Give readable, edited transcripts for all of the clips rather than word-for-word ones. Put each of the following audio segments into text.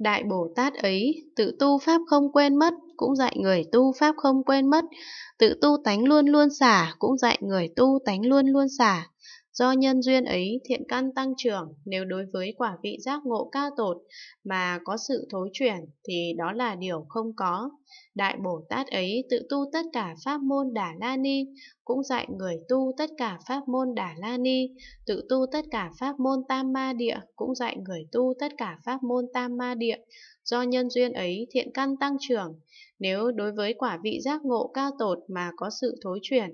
Đại Bồ Tát ấy tự tu pháp không quên mất, cũng dạy người tu pháp không quên mất, tự tu tánh luôn luôn xả, cũng dạy người tu tánh luôn luôn xả. Do nhân duyên ấy thiện căn tăng trưởng, nếu đối với quả vị giác ngộ cao tột mà có sự thối chuyển thì đó là điều không có. Đại Bồ Tát ấy tự tu tất cả pháp môn Đà La Ni, cũng dạy người tu tất cả pháp môn Đà La Ni, tự tu tất cả pháp môn Tam Ma Địa, cũng dạy người tu tất cả pháp môn Tam Ma Địa. Do nhân duyên ấy thiện căn tăng trưởng, nếu đối với quả vị giác ngộ cao tột mà có sự thối chuyển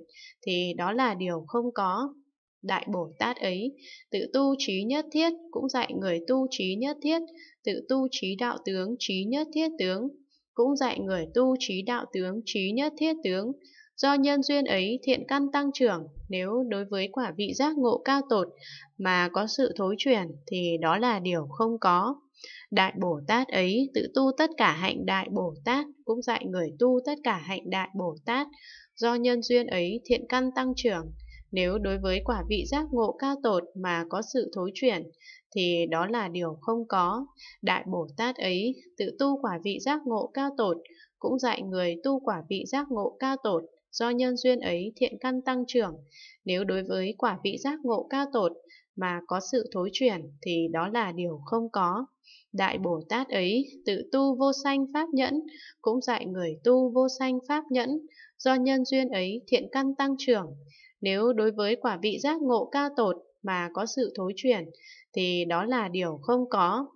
thì đó là điều không có. Đại Bồ Tát ấy tự tu trí nhất thiết, cũng dạy người tu trí nhất thiết, tự tu trí đạo tướng trí nhất thiết tướng, cũng dạy người tu trí đạo tướng trí nhất thiết tướng. Do nhân duyên ấy thiện căn tăng trưởng, nếu đối với quả vị giác ngộ cao tột mà có sự thối chuyển thì đó là điều không có. Đại Bồ Tát ấy tự tu tất cả hạnh Đại Bồ Tát, cũng dạy người tu tất cả hạnh Đại Bồ Tát. Do nhân duyên ấy thiện căn tăng trưởng, nếu đối với quả vị giác ngộ cao tột mà có sự thối chuyển thì đó là điều không có. Đại Bồ Tát ấy tự tu quả vị giác ngộ cao tột, cũng dạy người tu quả vị giác ngộ cao tột. Do nhân duyên ấy thiện căn tăng trưởng, nếu đối với quả vị giác ngộ cao tột mà có sự thối chuyển thì đó là điều không có. Đại Bồ Tát ấy tự tu vô sanh pháp nhẫn, cũng dạy người tu vô sanh pháp nhẫn. Do nhân duyên ấy thiện căn tăng trưởng, nếu đối với quả vị giác ngộ cao tột mà có sự thối chuyển thì đó là điều không có.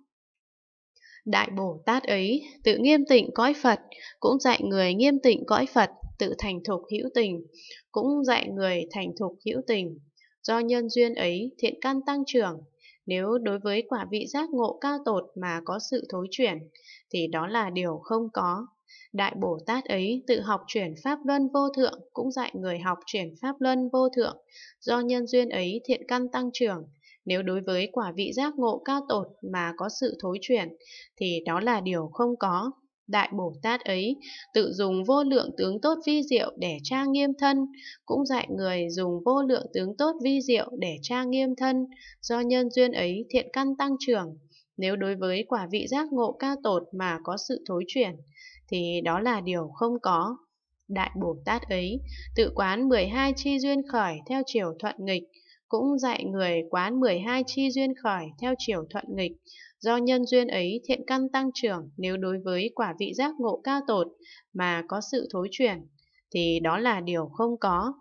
Đại Bồ Tát ấy tự nghiêm tịnh cõi Phật, cũng dạy người nghiêm tịnh cõi Phật, tự thành thục hữu tình, cũng dạy người thành thục hữu tình. Do nhân duyên ấy thiện căn tăng trưởng, nếu đối với quả vị giác ngộ cao tột mà có sự thối chuyển thì đó là điều không có. Đại Bồ Tát ấy tự học chuyển Pháp Luân Vô Thượng, cũng dạy người học chuyển Pháp Luân Vô Thượng. Do nhân duyên ấy thiện căn tăng trưởng, nếu đối với quả vị giác ngộ cao tột mà có sự thối chuyển thì đó là điều không có. Đại Bồ Tát ấy tự dùng vô lượng tướng tốt vi diệu để trang nghiêm thân, cũng dạy người dùng vô lượng tướng tốt vi diệu để trang nghiêm thân. Do nhân duyên ấy thiện căn tăng trưởng, nếu đối với quả vị giác ngộ cao tột mà có sự thối chuyển thì đó là điều không có. Đại Bồ Tát ấy tự quán 12 chi duyên khởi theo chiều thuận nghịch, cũng dạy người quán 12 chi duyên khởi theo chiều thuận nghịch. Do nhân duyên ấy thiện căn tăng trưởng, nếu đối với quả vị giác ngộ cao tột mà có sự thối chuyển thì đó là điều không có.